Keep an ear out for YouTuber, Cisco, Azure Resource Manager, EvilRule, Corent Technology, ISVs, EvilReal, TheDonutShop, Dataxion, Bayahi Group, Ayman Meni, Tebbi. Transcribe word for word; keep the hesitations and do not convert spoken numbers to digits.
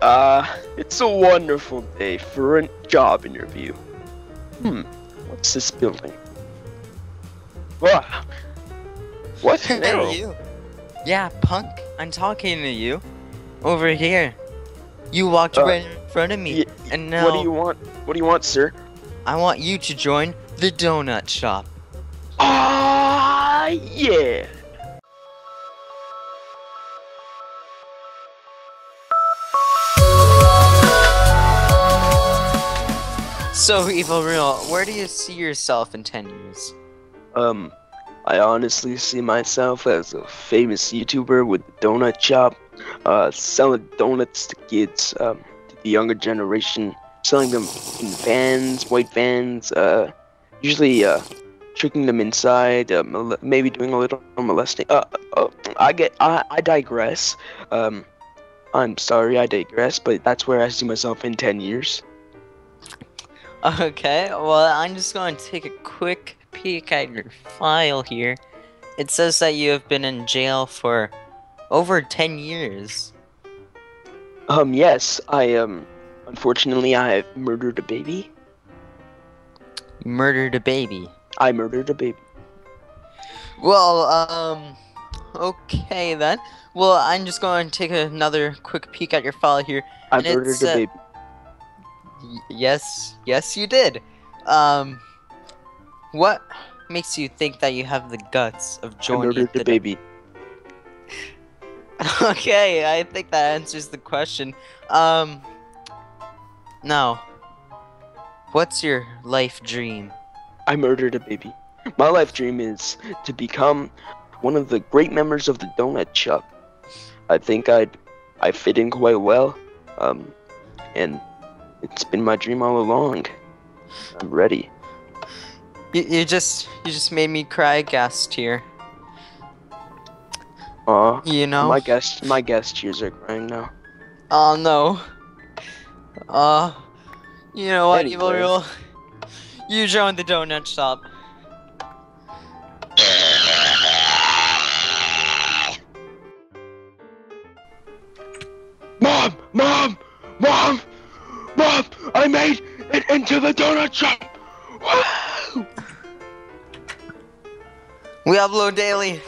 Uh, it's a wonderful day for a job interview. Hmm, what's this building? What? What? No. You? Yeah, punk, I'm talking to you. Over here. You walked uh, right in front of me, and now... What do you want? What do you want, sir? I want you to join the donut shop. Ah, yeah! So, EvilReal, where do you see yourself in ten years? Um, I honestly see myself as a famous YouTuber with the donut shop, uh, selling donuts to kids, um, to the younger generation, selling them in vans, white vans, uh, usually, uh, tricking them inside, uh, maybe doing a little molesting. Uh, uh I get, I, I digress. Um, I'm sorry, I digress, but that's where I see myself in ten years. Okay, well, I'm just going to take a quick peek at your file here. It says that you have been in jail for over ten years. Um, yes, I, um, unfortunately, I have murdered a baby. You murdered a baby? I murdered a baby. Well, um, okay then. Well, I'm just going to take another quick peek at your file here. I murdered a baby. Yes, yes you did. Um, what makes you think that you have the guts of joining the baby? Okay, I think that answers the question. Um, now, what's your life dream? I murdered a baby. My life dream is to become one of the great members of the donut shop. I think I'd, I fit in quite well, um, and... it's been my dream all along. I'm ready. You, you just you just made me cry, gas tear. Aw, you know my gas my gas tears are crying now. Oh no. Uh you know what, EvilRule? You joined the donut shop. Mom, mom, mom. Mom, I made it into the donut shop! Woo! We upload daily.